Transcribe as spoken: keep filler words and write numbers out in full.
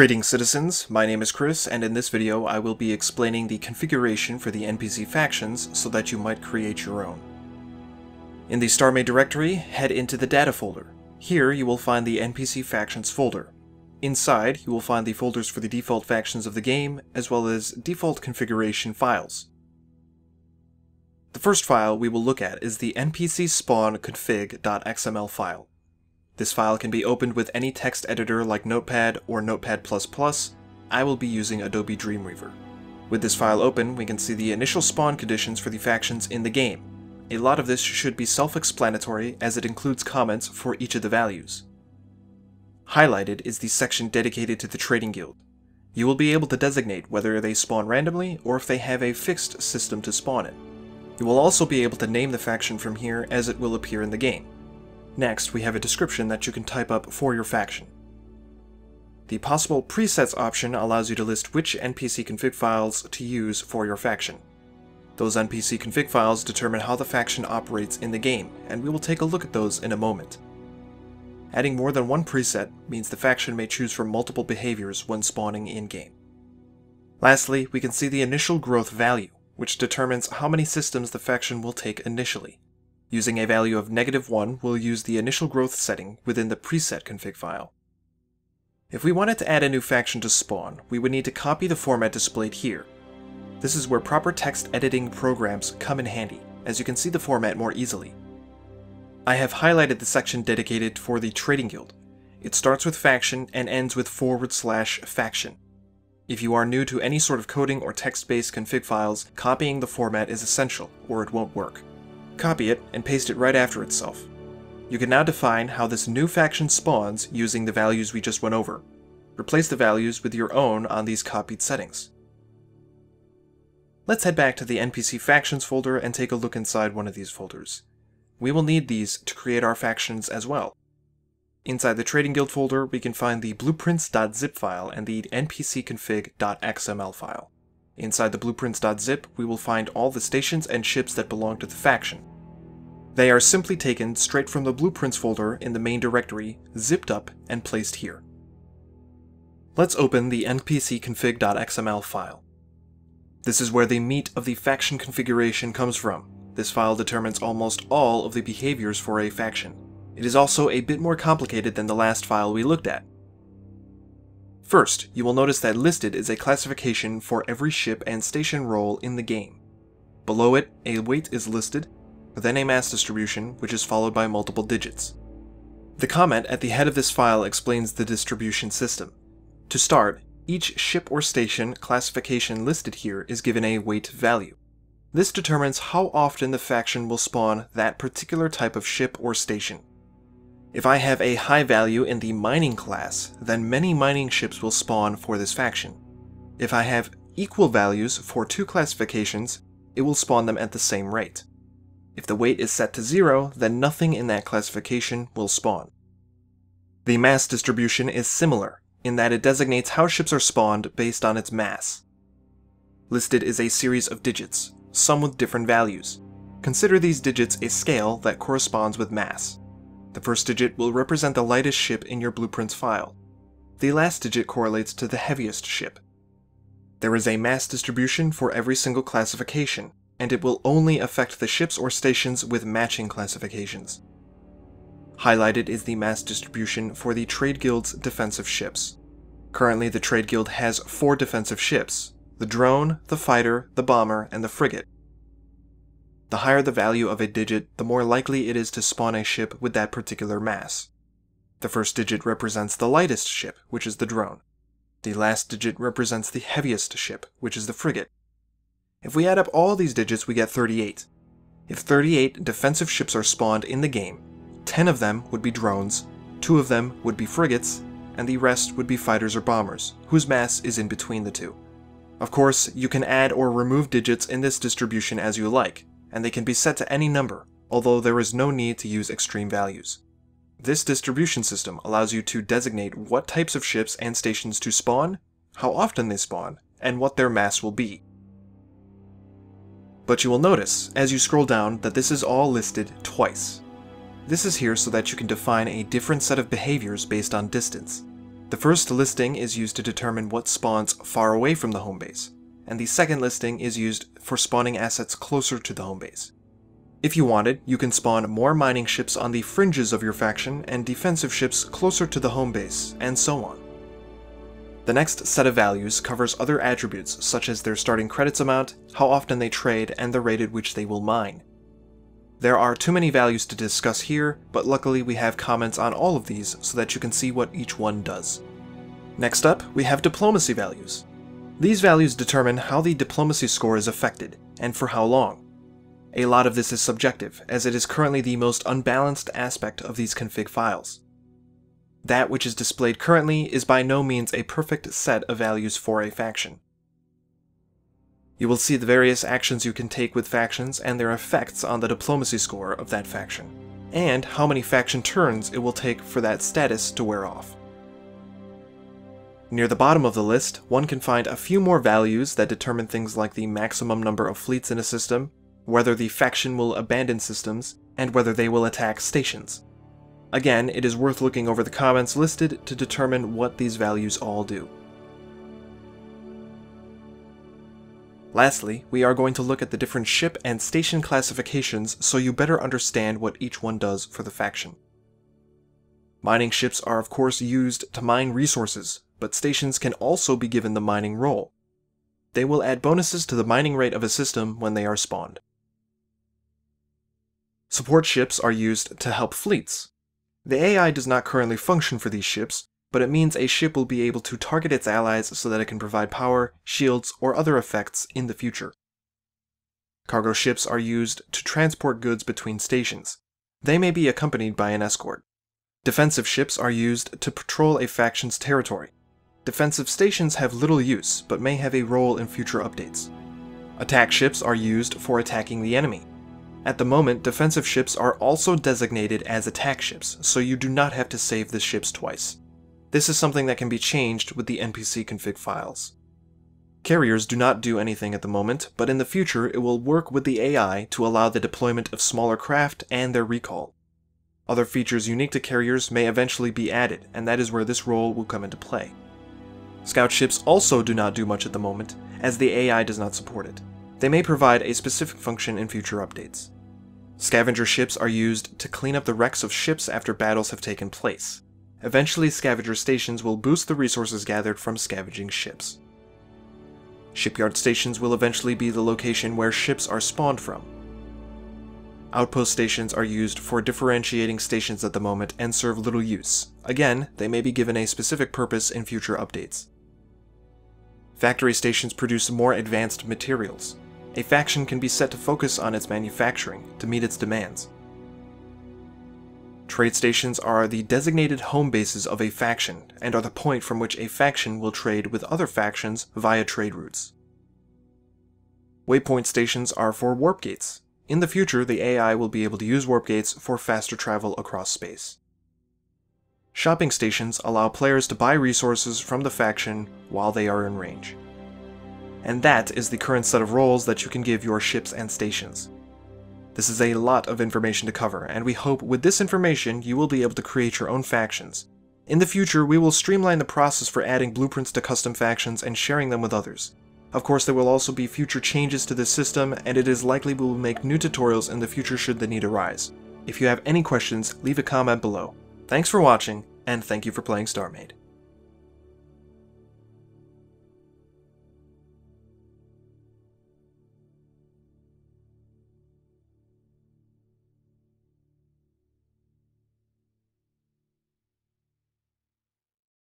Greetings citizens, my name is Chris, and in this video I will be explaining the configuration for the N P C factions so that you might create your own. In the StarMade directory, head into the data folder. Here you will find the N P C factions folder. Inside, you will find the folders for the default factions of the game, as well as default configuration files. The first file we will look at is the N P C spawn config dot X M L file. This file can be opened with any text editor like Notepad or Notepad plus plus. I will be using Adobe Dreamweaver. With this file open, we can see the initial spawn conditions for the factions in the game. A lot of this should be self-explanatory as it includes comments for each of the values. Highlighted is the section dedicated to the Trading Guild. You will be able to designate whether they spawn randomly or if they have a fixed system to spawn in. You will also be able to name the faction from here as it will appear in the game. Next, we have a description that you can type up for your faction. The Possible Presets option allows you to list which N P C config files to use for your faction. Those N P C config files determine how the faction operates in the game, and we will take a look at those in a moment. Adding more than one preset means the faction may choose from multiple behaviors when spawning in-game. Lastly, we can see the initial growth value, which determines how many systems the faction will take initially. Using a value of negative one, we'll use the initial growth setting within the preset config file. If we wanted to add a new faction to spawn, we would need to copy the format displayed here. This is where proper text editing programs come in handy, as you can see the format more easily. I have highlighted the section dedicated for the Trading Guild. It starts with faction and ends with forward slash faction. If you are new to any sort of coding or text-based config files, copying the format is essential, or it won't work. Copy it and paste it right after itself. You can now define how this new faction spawns using the values we just went over. Replace the values with your own on these copied settings. Let's head back to the N P C factions folder and take a look inside one of these folders. We will need these to create our factions as well. Inside the Trading Guild folder, we can find the blueprints dot zip file and the N P C config dot X M L file. Inside the blueprints dot zip, we will find all the stations and ships that belong to the faction. They are simply taken straight from the blueprints folder in the main directory, zipped up and placed here. Let's open the N P C config dot X M L file. This is where the meat of the faction configuration comes from. This file determines almost all of the behaviors for a faction. It is also a bit more complicated than the last file we looked at. First, you will notice that listed is a classification for every ship and station role in the game. Below it, a weight is listed, then a mass distribution, which is followed by multiple digits. The comment at the head of this file explains the distribution system. To start, each ship or station classification listed here is given a weight value. This determines how often the faction will spawn that particular type of ship or station. If I have a high value in the mining class, then many mining ships will spawn for this faction. If I have equal values for two classifications, it will spawn them at the same rate. If the weight is set to zero, then nothing in that classification will spawn. The mass distribution is similar, in that it designates how ships are spawned based on its mass. Listed is a series of digits, some with different values. Consider these digits a scale that corresponds with mass. The first digit will represent the lightest ship in your blueprints file. The last digit correlates to the heaviest ship. There is a mass distribution for every single classification, and it will only affect the ships or stations with matching classifications. Highlighted is the mass distribution for the Trade Guild's defensive ships. Currently, the Trade Guild has four defensive ships: the drone, the fighter, the bomber, and the frigate. The higher the value of a digit, the more likely it is to spawn a ship with that particular mass. The first digit represents the lightest ship, which is the drone. The last digit represents the heaviest ship, which is the frigate. If we add up all these digits, we get thirty-eight. If thirty-eight defensive ships are spawned in the game, ten of them would be drones, two of them would be frigates, and the rest would be fighters or bombers, whose mass is in between the two. Of course, you can add or remove digits in this distribution as you like, and they can be set to any number, although there is no need to use extreme values. This distribution system allows you to designate what types of ships and stations to spawn, how often they spawn, and what their mass will be. But you will notice, as you scroll down, that this is all listed twice. This is here so that you can define a different set of behaviors based on distance. The first listing is used to determine what spawns far away from the home base, and the second listing is used for spawning assets closer to the home base. If you wanted, you can spawn more mining ships on the fringes of your faction and defensive ships closer to the home base, and so on. The next set of values covers other attributes such as their starting credits amount, how often they trade, and the rate at which they will mine. There are too many values to discuss here, but luckily we have comments on all of these so that you can see what each one does. Next up, we have diplomacy values. These values determine how the diplomacy score is affected, and for how long. A lot of this is subjective, as it is currently the most unbalanced aspect of these config files. That which is displayed currently is by no means a perfect set of values for a faction. You will see the various actions you can take with factions and their effects on the diplomacy score of that faction, and how many faction turns it will take for that status to wear off. Near the bottom of the list, one can find a few more values that determine things like the maximum number of fleets in a system, whether the faction will abandon systems, and whether they will attack stations. Again, it is worth looking over the comments listed to determine what these values all do. Lastly, we are going to look at the different ship and station classifications so you better understand what each one does for the faction. Mining ships are of course used to mine resources, but stations can also be given the mining role. They will add bonuses to the mining rate of a system when they are spawned. Support ships are used to help fleets. The A I does not currently function for these ships, but it means a ship will be able to target its allies so that it can provide power, shields, or other effects in the future. Cargo ships are used to transport goods between stations. They may be accompanied by an escort. Defensive ships are used to patrol a faction's territory. Defensive stations have little use, but may have a role in future updates. Attack ships are used for attacking the enemy. At the moment, defensive ships are also designated as attack ships, so you do not have to save the ships twice. This is something that can be changed with the N P C config files. Carriers do not do anything at the moment, but in the future it will work with the A I to allow the deployment of smaller craft and their recall. Other features unique to carriers may eventually be added, and that is where this role will come into play. Scout ships also do not do much at the moment, as the A I does not support it. They may provide a specific function in future updates. Scavenger ships are used to clean up the wrecks of ships after battles have taken place. Eventually, scavenger stations will boost the resources gathered from scavenging ships. Shipyard stations will eventually be the location where ships are spawned from. Outpost stations are used for differentiating stations at the moment and serve little use. Again, they may be given a specific purpose in future updates. Factory stations produce more advanced materials. A faction can be set to focus on its manufacturing to meet its demands. Trade stations are the designated home bases of a faction and are the point from which a faction will trade with other factions via trade routes. Waypoint stations are for warp gates. In the future, the A I will be able to use warp gates for faster travel across space. Shopping stations allow players to buy resources from the faction while they are in range. And that is the current set of roles that you can give your ships and stations. This is a lot of information to cover, and we hope with this information you will be able to create your own factions. In the future, we will streamline the process for adding blueprints to custom factions and sharing them with others. Of course, there will also be future changes to this system, and it is likely we will make new tutorials in the future should the need arise. If you have any questions, leave a comment below. Thanks for watching, and thank you for playing StarMade.